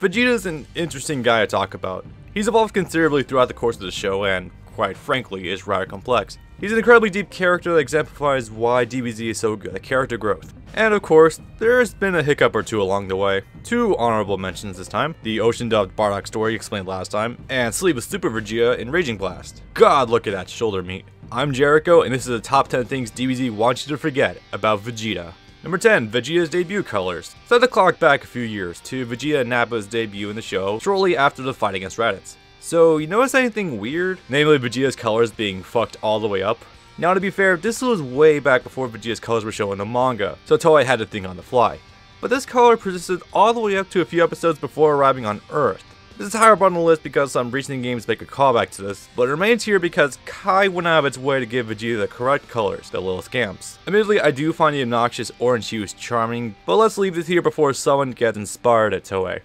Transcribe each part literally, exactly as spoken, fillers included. Vegeta's an interesting guy to talk about. He's evolved considerably throughout the course of the show and, quite frankly, is rather complex. He's an incredibly deep character that exemplifies why D B Z is so good at character growth. And of course, there's been a hiccup or two along the way. Two honorable mentions this time, the ocean-dubbed Bardock story explained last time, and sleepless Super Vegeta in Raging Blast. God, look at that shoulder meat. I'm Jericho, and this is the top ten things D B Z wants you to forget about Vegeta. Number ten, Vegeta's debut colors. Set the clock back a few years to Vegeta and Nappa's debut in the show shortly after the fight against Raditz. So, you notice anything weird? Namely, Vegeta's colors being fucked all the way up. Now, to be fair, this was way back before Vegeta's colors were shown in the manga, so Toei had to think on the fly. But this color persisted all the way up to a few episodes before arriving on Earth. This is higher up on the list because some recent games make a callback to this, but it remains here because Kai went out of its way to give Vegeta the correct colors, the little scamps. Admittedly, I do find the obnoxious orange hues charming, but let's leave this here before someone gets inspired at Toei.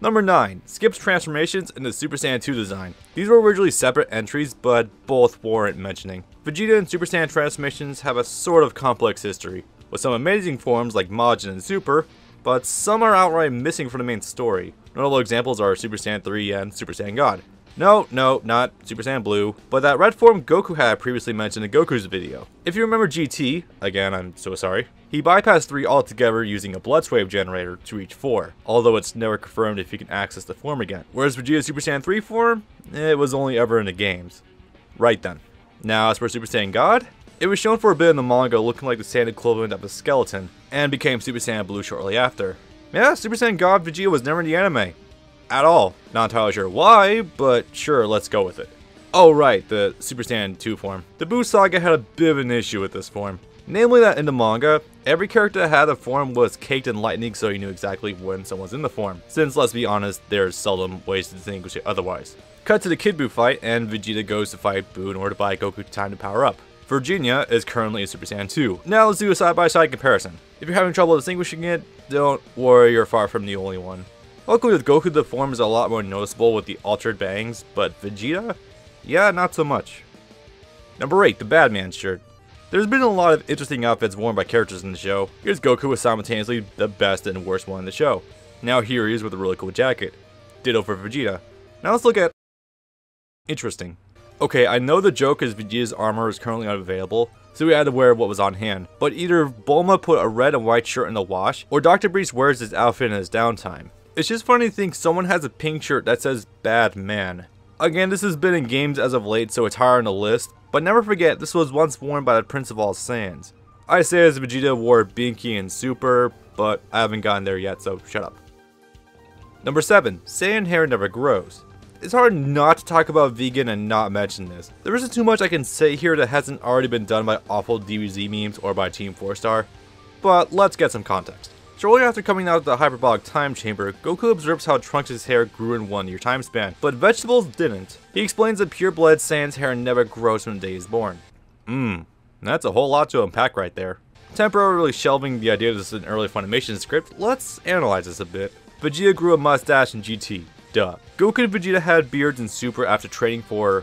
Number nine. Skip's transformations and the Super Saiyan two design. These were originally separate entries, but both warrant mentioning. Vegeta and Super Saiyan transformations have a sort of complex history, with some amazing forms like Majin and Super, but some are outright missing from the main story. Notable examples are Super Saiyan three and Super Saiyan God. No, no, not Super Saiyan Blue, but that red form Goku had previously mentioned in Goku's video. If you remember G T, again I'm so sorry, he bypassed three altogether using a Blitzwave generator to reach four, although it's never confirmed if he can access the form again. Whereas Vegeta's Super Saiyan three form, it was only ever in the games. Right then. Now as for Super Saiyan God, it was shown for a bit in the manga looking like the sand equivalent of a skeleton, and became Super Saiyan Blue shortly after. Yeah, Super Saiyan God Vegeta was never in the anime. At all. Not entirely sure why, but sure, let's go with it. Oh right, the Super Saiyan two form. The Buu saga had a bit of an issue with this form. Namely that in the manga, every character that had the form was caked in lightning so you knew exactly when someone's in the form, since let's be honest, there's seldom ways to distinguish it otherwise. Cut to the Kid Buu fight, and Vegeta goes to fight Buu in order to buy Goku time to power up. Virginia is currently a Super Saiyan two. Now let's do a side-by-side comparison. If you're having trouble distinguishing it, don't worry, you're far from the only one. Luckily with Goku the form is a lot more noticeable with the altered bangs, but Vegeta? Yeah, not so much. Number eight, the Badman shirt. There's been a lot of interesting outfits worn by characters in the show. Here's Goku with simultaneously the best and worst one in the show. Now here he is with a really cool jacket. Ditto for Vegeta. Now let's look at... Interesting. Okay, I know the joke is Vegeta's armor is currently unavailable, so we had to wear what was on hand, but either Bulma put a red and white shirt in the wash, or Doctor Beerus wears his outfit in his downtime. It's just funny to think someone has a pink shirt that says Bad Man. Again, this has been in games as of late, so it's higher on the list, but never forget this was once worn by the Prince of All Saiyans. I say as Vegeta wore Binky and Super, but I haven't gotten there yet, so shut up. Number seven. Saiyan hair never grows. It's hard not to talk about vegan and not mention this. There isn't too much I can say here that hasn't already been done by awful D B Z memes or by Team Four Star, but let's get some context. Shortly after coming out of the hyperbolic time chamber, Goku observes how Trunks' hair grew in one year time span, but vegetables didn't. He explains that pure-blood Saiyan's hair never grows from the day he's born. Mmm, that's a whole lot to unpack right there. Temporarily shelving the idea of this is an early Funimation script, let's analyze this a bit. Vegeta grew a mustache in G T, duh. Goku and Vegeta had beards in Super after training for...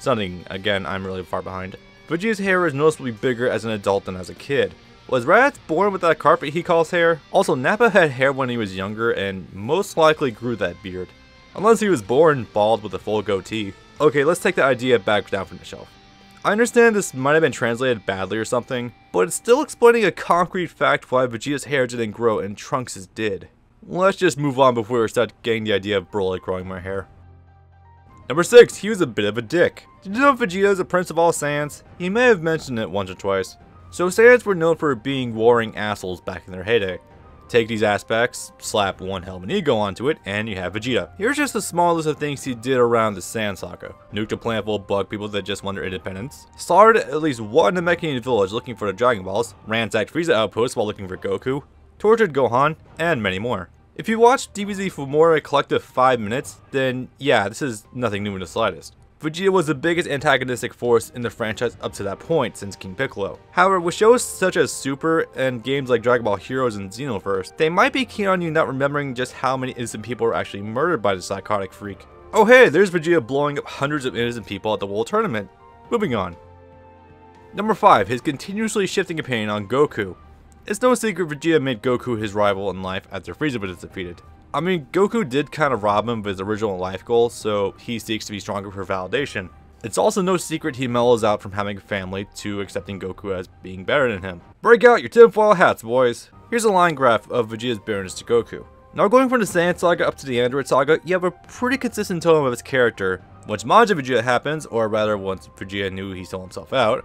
something, again I'm really far behind. Vegeta's hair is noticeably bigger as an adult than as a kid. Was Raditz born with that carpet he calls hair? Also, Nappa had hair when he was younger and most likely grew that beard. Unless he was born bald with a full goatee. Okay, let's take the idea back down from the shelf. I understand this might have been translated badly or something, but it's still explaining a concrete fact why Vegeta's hair didn't grow and Trunks' did. Let's just move on before we start getting the idea of Broly growing my hair. Number six, he was a bit of a dick. Did you know Vegeta is a Prince of All Saiyans? He may have mentioned it once or twice. So Saiyans were known for being warring assholes back in their heyday. Take these aspects, slap one hell of an ego onto it, and you have Vegeta. Here's just a small list of things he did around the Saiyan saga. Nuked a planet full of bug people that just want their independence. Slaughtered at least one Namekian village looking for the Dragon Balls. Ransacked Frieza outposts while looking for Goku. Tortured Gohan, and many more. If you watched D B Z for more than a collective five minutes, then yeah, this is nothing new in the slightest. Vegeta was the biggest antagonistic force in the franchise up to that point since King Piccolo. However, with shows such as Super and games like Dragon Ball Heroes and Xenoverse, they might be keen on you not remembering just how many innocent people were actually murdered by the psychotic freak. Oh hey, there's Vegeta blowing up hundreds of innocent people at the World Tournament. Moving on. Number five. His continuously shifting opinion on Goku. It's no secret Vegeta made Goku his rival in life after Frieza was defeated. I mean, Goku did kind of rob him of his original life goal, so he seeks to be stronger for validation. It's also no secret he mellows out from having a family to accepting Goku as being better than him. Break out your tinfoil hats, boys! Here's a line graph of Vegeta's barrenness to Goku. Now going from the Saiyan Saga up to the Android Saga, you have a pretty consistent tone of his character. Once Majin Vegeta happens, or rather once Vegeta knew he sold himself out,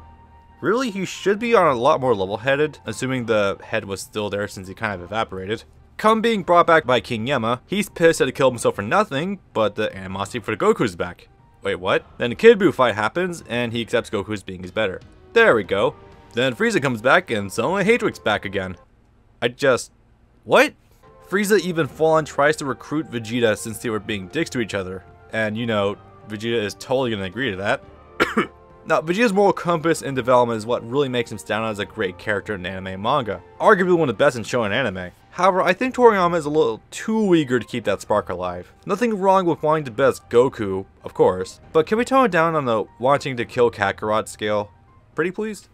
really he should be on a lot more level-headed, assuming the head was still there since he kind of evaporated. Come being brought back by King Yemma, he's pissed that he killed himself for nothing, but the animosity for the Goku's back. Wait, what? Then the Kid Buu fight happens, and he accepts Goku as being his better. There we go. Then Frieza comes back, and suddenly Hatrick's back again. I just... what? Frieza even full-on tries to recruit Vegeta since they were being dicks to each other. And, you know, Vegeta is totally gonna agree to that. Now, Vegeta's moral compass and development is what really makes him stand out as a great character in anime manga. Arguably one of the best in shonen anime. However, I think Toriyama is a little too eager to keep that spark alive. Nothing wrong with wanting to best Goku, of course, but can we tone it down on the wanting to kill Kakarot scale? Pretty please?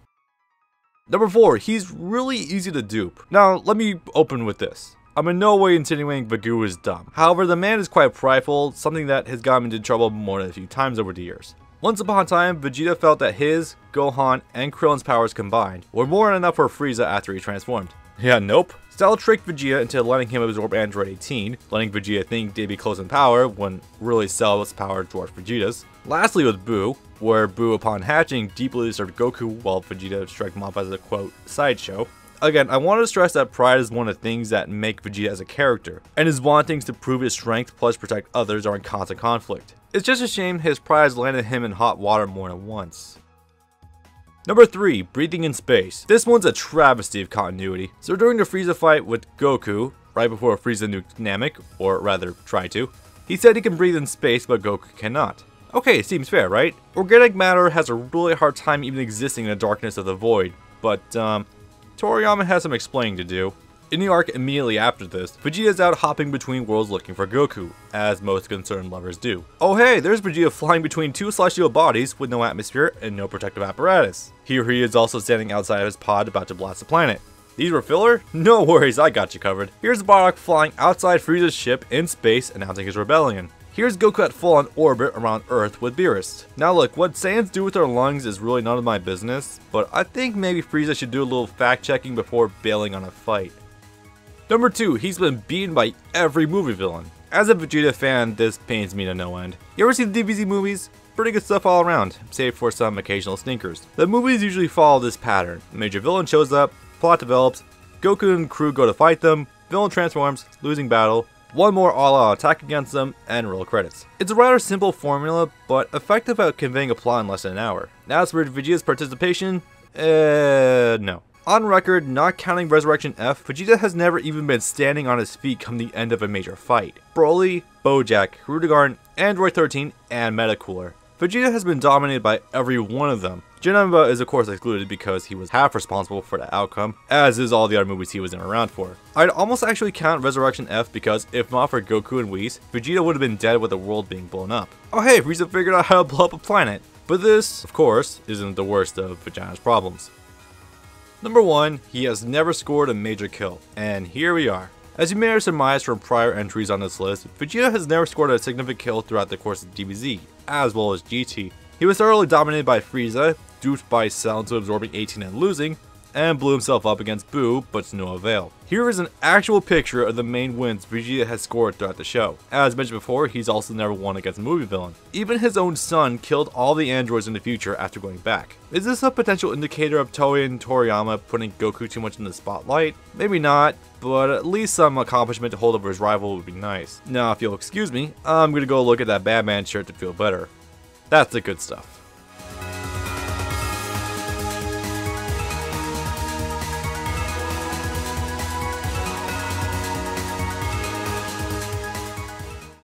Number four, he's really easy to dupe. Now, let me open with this. I'm in no way insinuating Vegeta is dumb. However, the man is quite prideful, something that has gotten him into trouble more than a few times over the years. Once upon a time, Vegeta felt that his, Gohan, and Krillin's powers combined were more than enough for Frieza after he transformed. Yeah, nope. Cell tricked Vegeta into letting him absorb Android eighteen, letting Vegeta think they'd be close in power when really Cell's power dwarfed Vegeta's. Lastly was Buu, where Buu upon hatching deeply served Goku while Vegeta struck him off as a quote, sideshow. Again, I want to stress that pride is one of the things that make Vegeta as a character, and his wantings to prove his strength plus protect others are in constant conflict. It's just a shame his pride has landed him in hot water more than once. Number three, breathing in space. This one's a travesty of continuity. So during the Frieza fight with Goku, right before Frieza nuked Namek, or rather tried to, he said he can breathe in space but Goku cannot. Okay, seems fair, right? Organic matter has a really hard time even existing in the darkness of the void, but um... Toriyama has some explaining to do. In the arc immediately after this, Vegeta is out hopping between worlds looking for Goku, as most concerned lovers do. Oh hey, there's Vegeta flying between two celestial bodies with no atmosphere and no protective apparatus. Here he is also standing outside of his pod about to blast the planet. These were filler? No worries, I got you covered. Here's Bardock flying outside Frieza's ship in space announcing his rebellion. Here's Goku at full on orbit around Earth with Beerus. Now look, what Saiyans do with their lungs is really none of my business, but I think maybe Frieza should do a little fact checking before bailing on a fight. Number two, he's been beaten by every movie villain. As a Vegeta fan, this pains me to no end. You ever see the D B Z movies? Pretty good stuff all around, save for some occasional stinkers. The movies usually follow this pattern. Major villain shows up, plot develops, Goku and crew go to fight them, villain transforms, losing battle, one more all-out attack against them, and roll credits. It's a rather simple formula, but effective at conveying a plot in less than an hour. As for Vegeta's participation, uh, no. On record, not counting Resurrection F, Vegeta has never even been standing on his feet come the end of a major fight. Broly, Bojack, Krudegarn, Android thirteen, and Metacooler. Vegeta has been dominated by every one of them. Janemba is of course excluded because he was half responsible for the outcome, as is all the other movies he was in around for. I'd almost actually count Resurrection F because if not for Goku and Whis, Vegeta would have been dead with the world being blown up. Oh hey, Frieza figured out how to blow up a planet. But this, of course, isn't the worst of Vegeta's problems. Number one, he has never scored a major kill, and here we are. As you may have surmised from prior entries on this list, Vegeta has never scored a significant kill throughout the course of D B Z, as well as G T. He was thoroughly dominated by Frieza, duped by Cell into absorbing eighteen and losing, and blew himself up against Buu, but to no avail. Here is an actual picture of the main wins Vegeta has scored throughout the show. As mentioned before, he's also never won against a movie villain. Even his own son killed all the androids in the future after going back. Is this a potential indicator of Toei and Toriyama putting Goku too much in the spotlight? Maybe not, but at least some accomplishment to hold over his rival would be nice. Now if you'll excuse me, I'm gonna go look at that Batman shirt to feel better. That's the good stuff.